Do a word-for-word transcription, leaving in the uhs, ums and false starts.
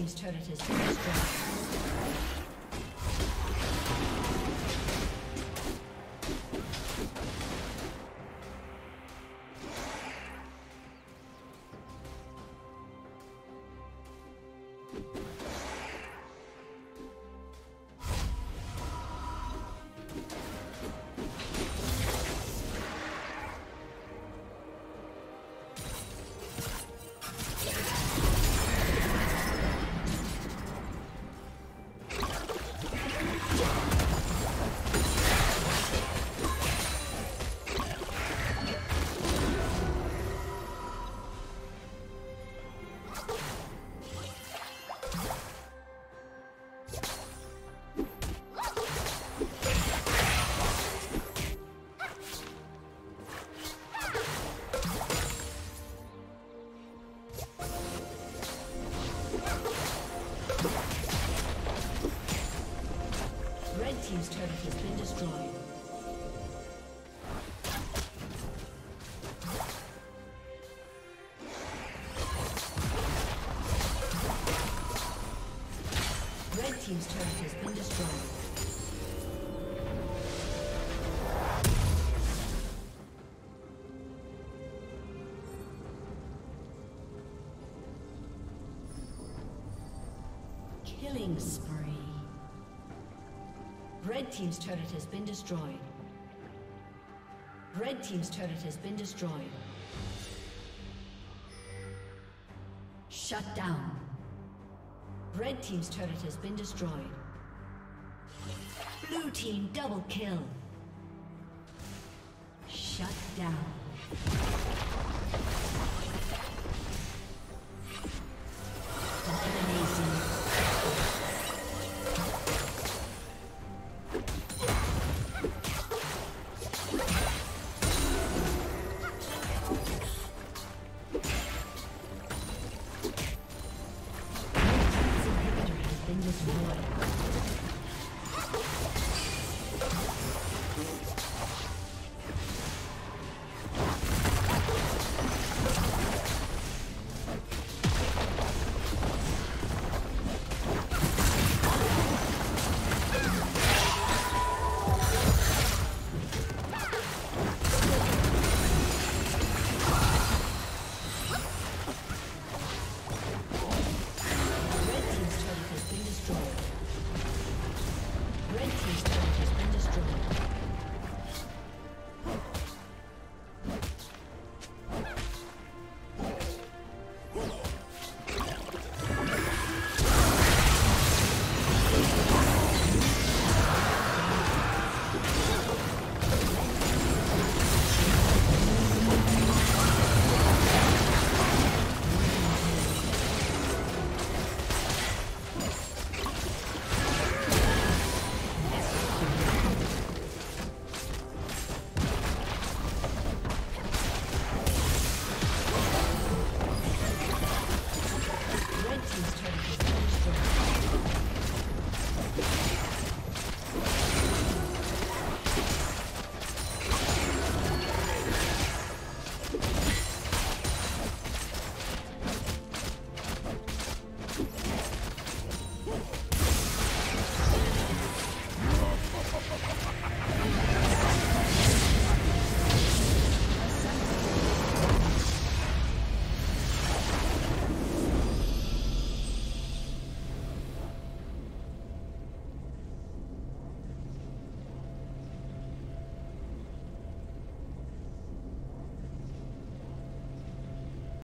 Team's turret has been destroyed. Team's turret has been destroyed. Red team's turret has been destroyed. Red team's turret has been destroyed. Red team's turret has been destroyed. Shut down. Red team's turret has been destroyed. Blue team double kill. Shut down.